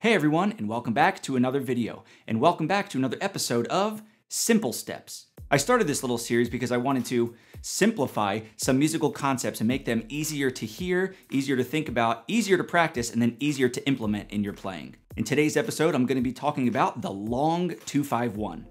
Hey everyone, and welcome back to another video, and welcome back to another episode of Simple Steps. I started this little series because I wanted to simplify some musical concepts and make them easier to hear, easier to think about, easier to practice, and then easier to implement in your playing. In today's episode, I'm going to be talking about the long 251.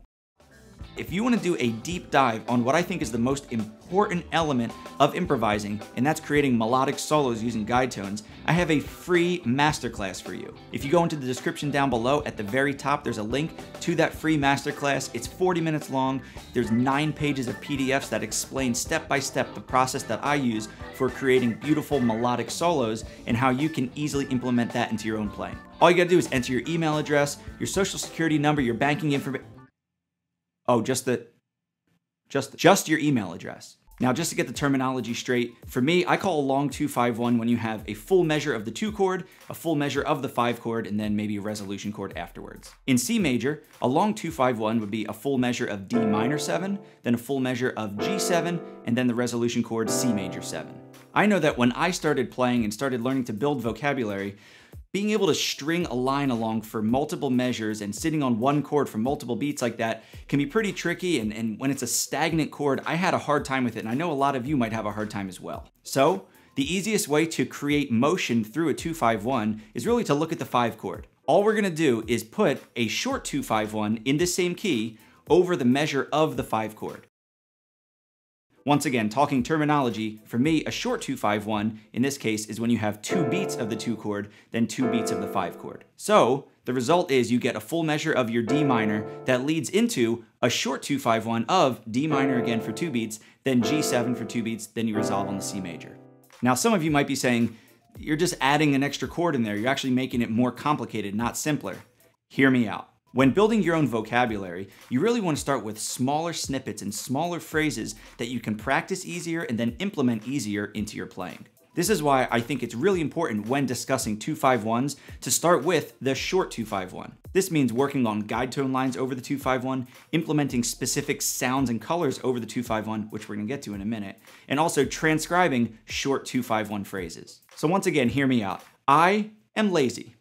If you want to do a deep dive on what I think is the most important element of improvising, and that's creating melodic solos using guide tones, I have a free masterclass for you. If you go into the description down below, at the very top, there's a link to that free masterclass. It's 40 minutes long. There's 9 pages of PDFs that explain step-by-step the process that I use for creating beautiful melodic solos and how you can easily implement that into your own playing. All you gotta do is enter your email address, your social security number, your banking information. Oh, just your email address. Now, just to get the terminology straight, for me, I call a long 251 when you have a full measure of the 2 chord, a full measure of the 5 chord, and then maybe a resolution chord afterwards. In C major, a long 251 would be a full measure of D minor 7, then a full measure of G7, and then the resolution chord C major 7. I know that when I started playing and started learning to build vocabulary, being able to string a line along for multiple measures and sitting on 1 chord for multiple beats like that can be pretty tricky, and when it's a stagnant chord, I had a hard time with it, and I know a lot of you might have a hard time as well. So, the easiest way to create motion through a 251 is really to look at the 5 chord. All we're gonna do is put a short 251 in the same key over the measure of the 5 chord. Once again, talking terminology, for me, a short 251, in this case, is when you have 2 beats of the 2 chord, then 2 beats of the 5 chord. So, the result is you get a full measure of your D minor that leads into a short 251 of D minor again for 2 beats, then G7 for 2 beats, then you resolve on the C major. Now, some of you might be saying, you're just adding an extra chord in there. You're actually making it more complicated, not simpler. Hear me out. When building your own vocabulary, you really want to start with smaller snippets and smaller phrases that you can practice easier and then implement easier into your playing. This is why I think it's really important when discussing 251s to start with the short 251. This means working on guide tone lines over the 251, implementing specific sounds and colors over the 251, which we're gonna get to in a minute, and also transcribing short 251 phrases. So once again, hear me out. I am lazy.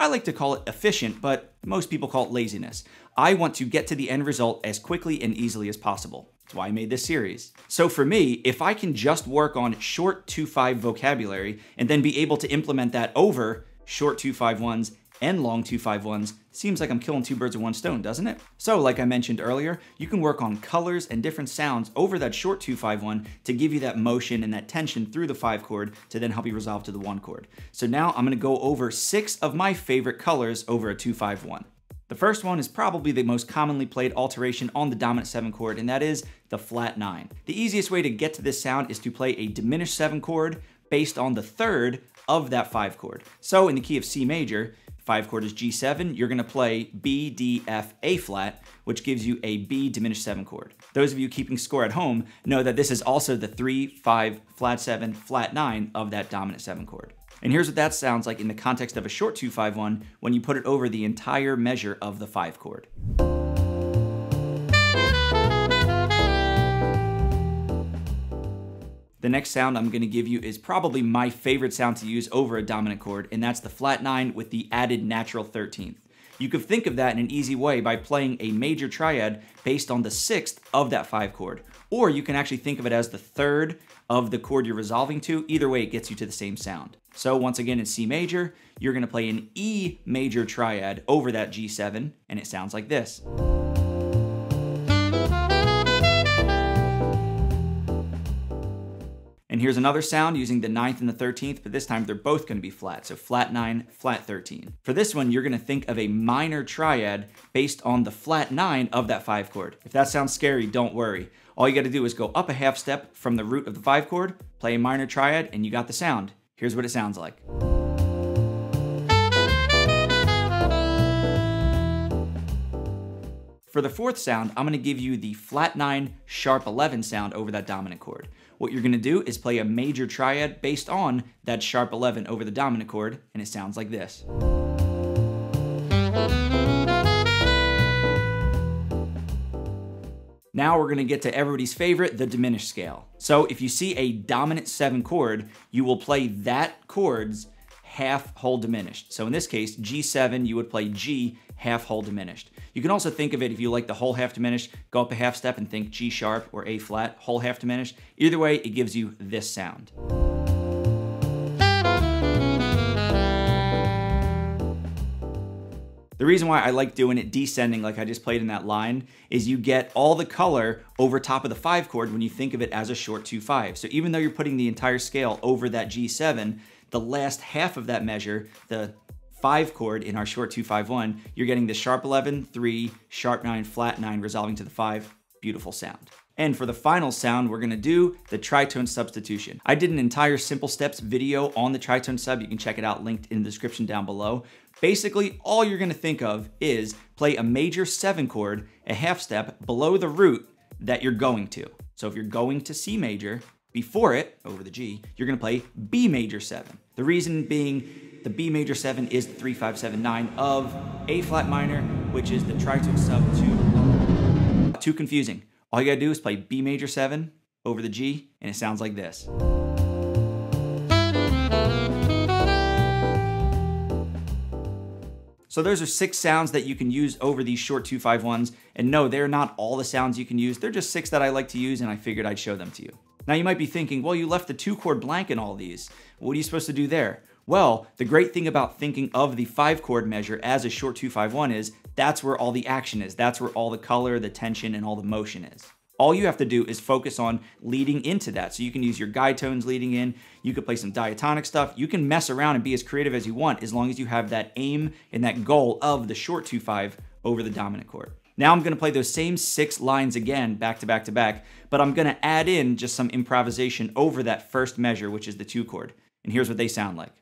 I like to call it efficient, but most people call it laziness. I want to get to the end result as quickly and easily as possible. That's why I made this series. So for me, if I can just work on short 251 vocabulary and then be able to implement that over short 251s and long 251s, seems like I'm killing 2 birds with 1 stone, doesn't it? So like I mentioned earlier, you can work on colors and different sounds over that short 251 to give you that motion and that tension through the 5 chord to then help you resolve to the 1 chord. So now I'm gonna go over 6 of my favorite colors over a 251. The first one is probably the most commonly played alteration on the dominant 7 chord, and that is the flat 9. The easiest way to get to this sound is to play a diminished 7 chord based on the 3rd of that 5 chord. So in the key of C major, 5 chord is G7, you're gonna play B, D, F, A flat, which gives you a B diminished 7 chord. Those of you keeping score at home know that this is also the 3, 5, flat 7, flat 9 of that dominant 7 chord. And here's what that sounds like in the context of a short 251 when you put it over the entire measure of the 5 chord. The next sound I'm gonna give you is probably my favorite sound to use over a dominant chord, and that's the flat 9 with the added natural 13th. You could think of that in an easy way by playing a major triad based on the 6th of that 5 chord, or you can actually think of it as the 3rd of the chord you're resolving to. Either way, it gets you to the same sound. So once again in C major, you're gonna play an E major triad over that G7, and it sounds like this. And here's another sound using the 9th and the 13th, but this time they're both gonna be flat. So flat 9, flat 13. For this one, you're gonna think of a minor triad based on the flat 9 of that 5 chord. If that sounds scary, don't worry. All you gotta do is go up a half step from the root of the 5 chord, play a minor triad, and you got the sound. Here's what it sounds like. For the 4th sound, I'm gonna give you the flat 9, sharp 11 sound over that dominant chord. What you're gonna do is play a major triad based on that sharp 11 over the dominant chord, and it sounds like this. Now we're gonna get to everybody's favorite, the diminished scale. So if you see a dominant 7 chord, you will play that chord's half whole diminished. So in this case, G7, you would play G half whole diminished. You can also think of it, if you like the whole half diminished, go up a half step and think G sharp or A flat, whole half diminished. Either way, it gives you this sound. The reason why I like doing it descending like I just played in that line is you get all the color over top of the 5 chord when you think of it as a short 2/5. So even though you're putting the entire scale over that G7, the last half of that measure, the 5 chord in our short 2/5/1, you're getting the sharp 11, 3, sharp 9, flat 9 resolving to the 5. Beautiful sound. And for the final sound, we're gonna do the tritone substitution. I did an entire Simple Steps video on the tritone sub. You can check it out, linked in the description down below. Basically, all you're gonna think of is play a major 7 chord, a half step below the root that you're going to. So if you're going to C major, before it, over the G, you're gonna play B major 7. The reason being the B major 7 is the 3/5/7/9 of A flat minor, which is the tritone sub to. Too confusing. All you gotta do is play B major 7 over the G, and it sounds like this. So those are 6 sounds that you can use over these short 2/5/1s. And no, they're not all the sounds you can use. They're just 6 that I like to use, and I figured I'd show them to you. Now you might be thinking, well, you left the 2 chord blank in all these. What are you supposed to do there? Well, the great thing about thinking of the 5 chord measure as a short 2/5/1 is that's where all the action is. That's where all the color, the tension, and all the motion is. All you have to do is focus on leading into that. So you can use your guide tones leading in. You could play some diatonic stuff. You can mess around and be as creative as you want, as long as you have that aim and that goal of the short 2/5 over the dominant chord. Now I'm gonna play those same 6 lines again, back to back to back, but I'm gonna add in just some improvisation over that first measure, which is the 2 chord. And here's what they sound like.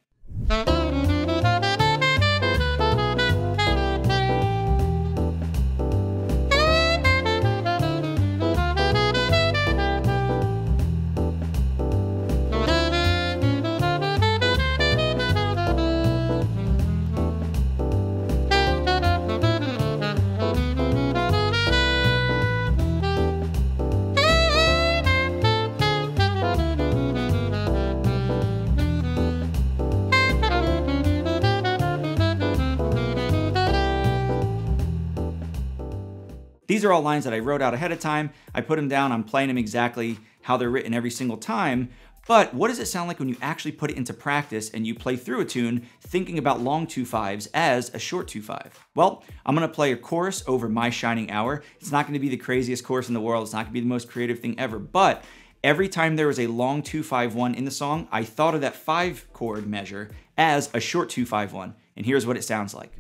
These are all lines that I wrote out ahead of time. I put them down, I'm playing them exactly how they're written every single time. But what does it sound like when you actually put it into practice and you play through a tune thinking about long 2/5s as a short 2/5? Well, I'm gonna play a chorus over My Shining Hour. It's not gonna be the craziest chorus in the world. It's not gonna be the most creative thing ever, but every time there was a long 2/5/1 in the song, I thought of that 5 chord measure as a short 2/5/1. And here's what it sounds like.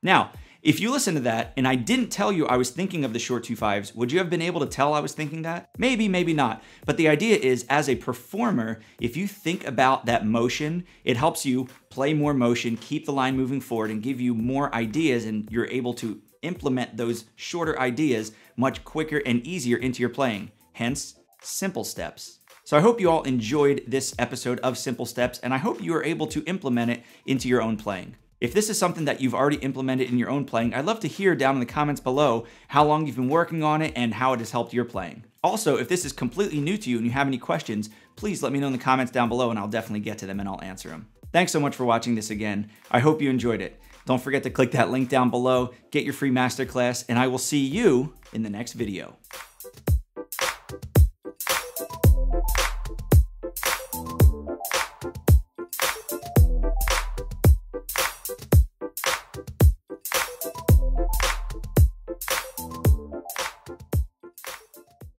Now, if you listen to that and I didn't tell you I was thinking of the short 2/5s, would you have been able to tell I was thinking that? Maybe, maybe not. But the idea is, as a performer, if you think about that motion, it helps you play more motion, keep the line moving forward, and give you more ideas, and you're able to implement those shorter ideas much quicker and easier into your playing. Hence, Simple Steps. So I hope you all enjoyed this episode of Simple Steps, and I hope you are able to implement it into your own playing. If this is something that you've already implemented in your own playing, I'd love to hear down in the comments below how long you've been working on it and how it has helped your playing. Also, if this is completely new to you and you have any questions, please let me know in the comments down below and I'll definitely get to them and I'll answer them. Thanks so much for watching this again. I hope you enjoyed it. Don't forget to click that link down below, get your free masterclass, and I will see you in the next video.